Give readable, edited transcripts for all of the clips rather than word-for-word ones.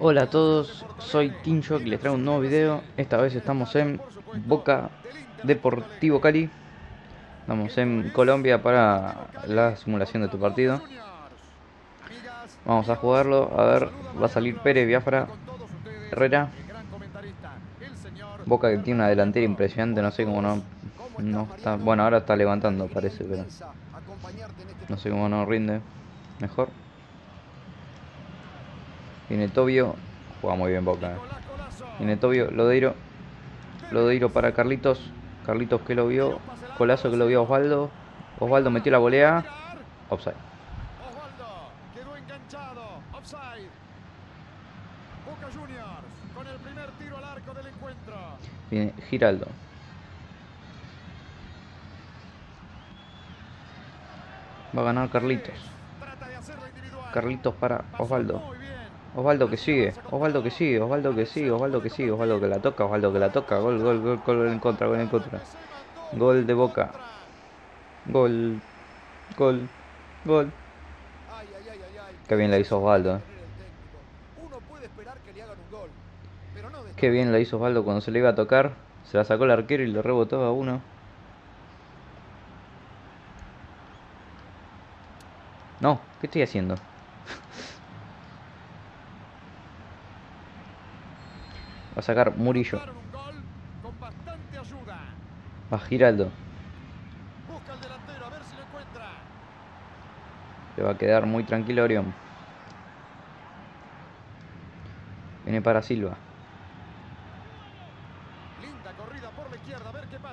Hola a todos, soy Kingshock y les traigo un nuevo video. Esta vez estamos en Boca Deportivo Cali. Estamos en Colombia para la simulación de tu partido. Vamos a jugarlo, a ver, va a salir Pérez, Biafra, Herrera. Boca que tiene una delantera impresionante, no sé cómo no está. Bueno, ahora está levantando parece, pero no sé cómo no rinde mejor. Viene Tobio, juega muy bien Boca. Viene Tobio, Lodeiro para Carlitos que lo vio, Colazo que lo vio a Osvaldo metió la volea, offside. Quedó enganchado, offside. Boca Juniors con el primer tiro al arco del encuentro. Viene Giraldo. Va a ganar Carlitos. Carlitos para Osvaldo que sigue, Osvaldo que la toca, gol en contra, gol de Boca, gol. Qué bien la hizo Osvaldo. Qué bien la hizo Osvaldo cuando se le iba a tocar, se la sacó el arquero y le rebotó a uno. No, ¿qué estoy haciendo? Va a sacar Murillo. Va Giraldo. Se va a quedar muy tranquilo Orión. Viene para Silva.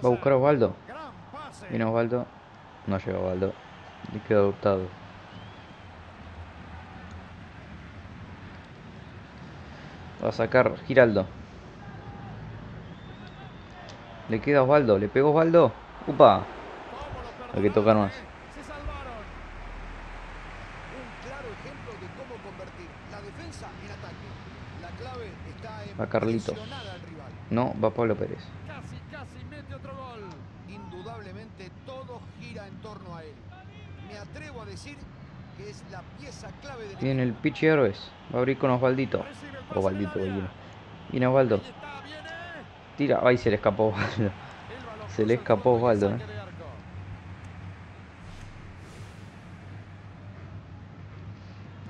Va a buscar a Osvaldo. Viene Osvaldo. No llega Osvaldo. Le queda adoptado. Va a sacar Giraldo. Le queda Osvaldo, le pegó Osvaldo. ¡Upa! Hay que tocar más. Va Carlitos. No, va Pablo Pérez. Casi mete otro gol. Indudablemente todo gira en torno a él. Me atrevo a decir que es la pieza clave del... Viene el Pichi Héroes. Va a abrir con Osvaldito. Viene Osvaldo. Tira, ay, se le escapó Osvaldo.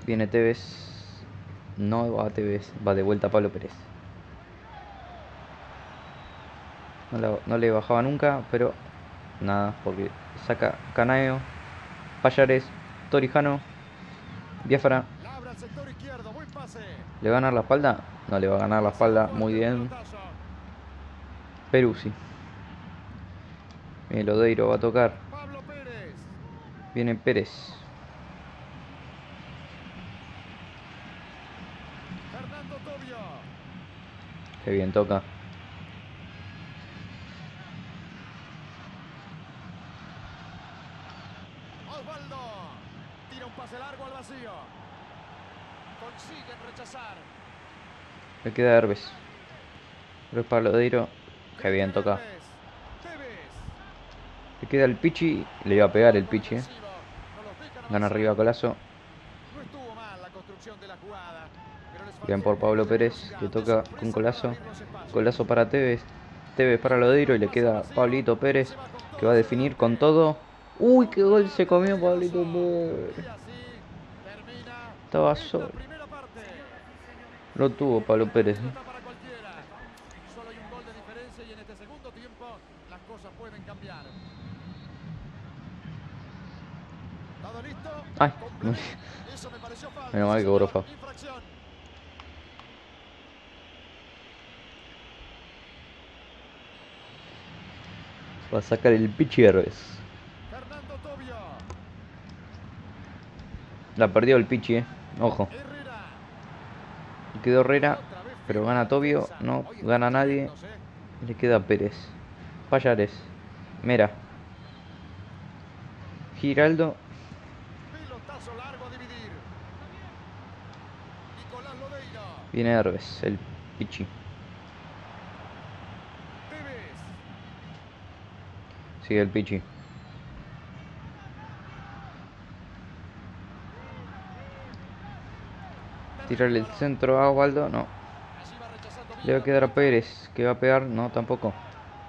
Viene Tevez. No va a Tevez, va de vuelta Pablo Pérez. No le bajaba nunca, pero nada, porque saca Canaeo, Payares, Torijano, Biafra. ¿Le va a ganar la espalda? No le va a ganar la espalda, muy bien. Peruzzi. El Lodeiro va a tocar. Viene Pérez. Qué bien toca. Osvaldo. Tira un pase largo al vacío. Consiguen rechazar. Le queda Herbes. Pero es para Lodeiro. Qué bien toca. Le queda el Pichi. Le iba a pegar el Pichi. Gana arriba Colazo. Bien por Pablo Pérez. Que toca con Colazo. Colazo para Tevez. Tevez para Lodeiro. Y le queda Pablito Pérez. Que va a definir con todo. ¡Uy! ¡Qué gol se comió Pablito Pérez! Estaba solo. Lo tuvo Pablo Pérez, ¿eh? Ay, menos mal que Borofa. Va a sacar el Pichi Héroes. La perdió el Pichi, ojo. Le quedó Herrera, pero gana Tobio, no gana nadie. Le queda Pérez, Payares, Mera, Giraldo. Viene Herbes, el Pichi. Sigue el Pichi. tirarle el centro a Osvaldo, no. Le va a quedar a Pérez, que va a pegar, no, tampoco.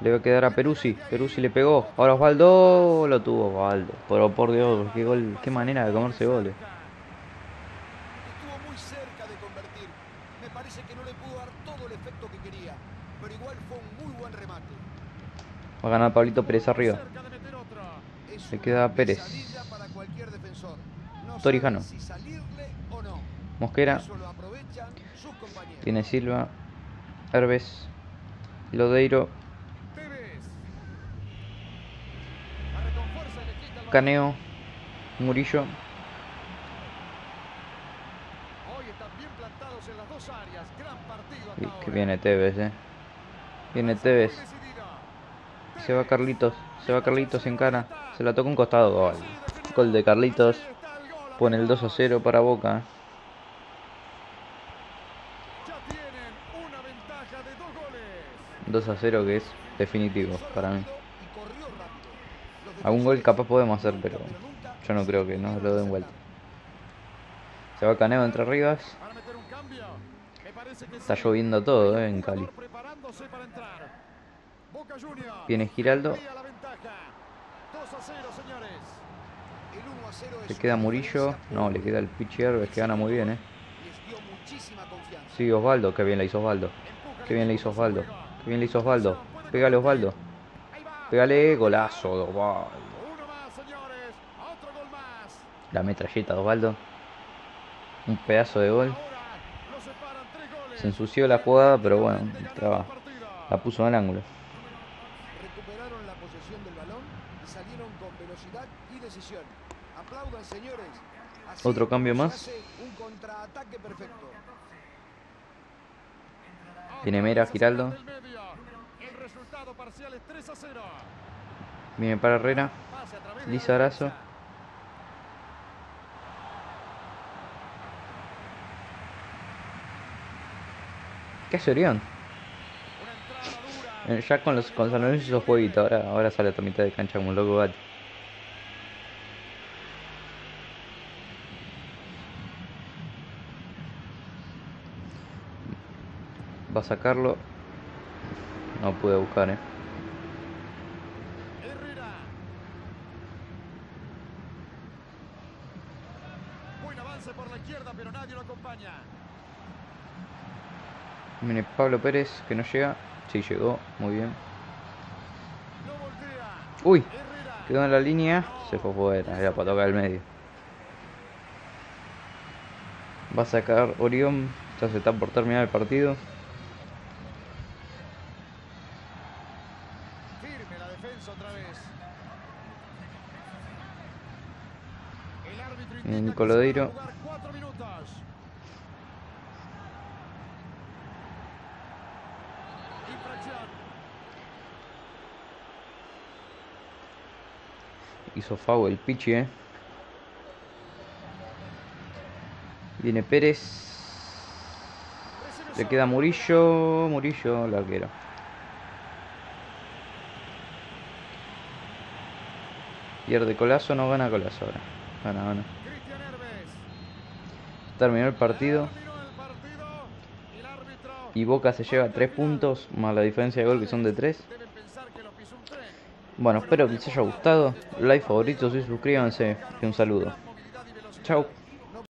Le va a quedar a Peruzzi, Peruzzi le pegó. Ahora Osvaldo, lo tuvo Osvaldo. Pero por Dios, qué gol, qué manera de comerse goles. Va a ganar Pablito Pérez arriba. Le queda a Pérez. Torijano. Mosquera. Tiene Silva. Herbes. Lodeiro. Caneo. Murillo. Y que viene Tevez, Viene Tevez. Se va Carlitos, en cara. Se la toca un costado, gol. Gol de Carlitos. Pone el 2-0 para Boca. Ya tienen una ventaja de 2 goles. 2-0 que es definitivo para mí. Algún gol capaz podemos hacer, pero yo no creo que nos lo den vuelta. Se va Caneo entre arribas. Está lloviendo todo en Cali. Viene Giraldo. Le queda Murillo. No, le queda el Pichi Herbes, que gana muy bien, Sí, Osvaldo, que bien la hizo Osvaldo. Pégale Osvaldo. Pégale, golazo de Osvaldo. La metralleta de Osvaldo. Un pedazo de gol. Se ensució la jugada, pero bueno, estaba, la puso en el ángulo. Otro cambio más. Viene Mera, Giraldo. Viene para Herrera. Lizarazo. ¿Qué hace Orión? Ya con los San Lorenzo hizo jueguito. Ahora sale a la mitad de cancha como un loco gato. Va a sacarlo. No pude buscar, Buen avance por la izquierda, pero nadie lo acompaña. Viene Pablo Pérez, que no llega. Sí, llegó, muy bien. Uy, quedó en la línea. Se fue fuera, era para tocar el medio. Va a sacar Orión. Ya se está por terminar el partido. Colodeiro. Hizo foul el Pichi, Viene Pérez. Le queda Murillo. Murillo, larguero. Pierde Colazo, no gana Colazo ahora. Gana. Terminó el partido y Boca se lleva 3 puntos más la diferencia de gol, que son de 3. Bueno, espero que les haya gustado. Like, favoritos y suscríbanse. Y un saludo. Chau.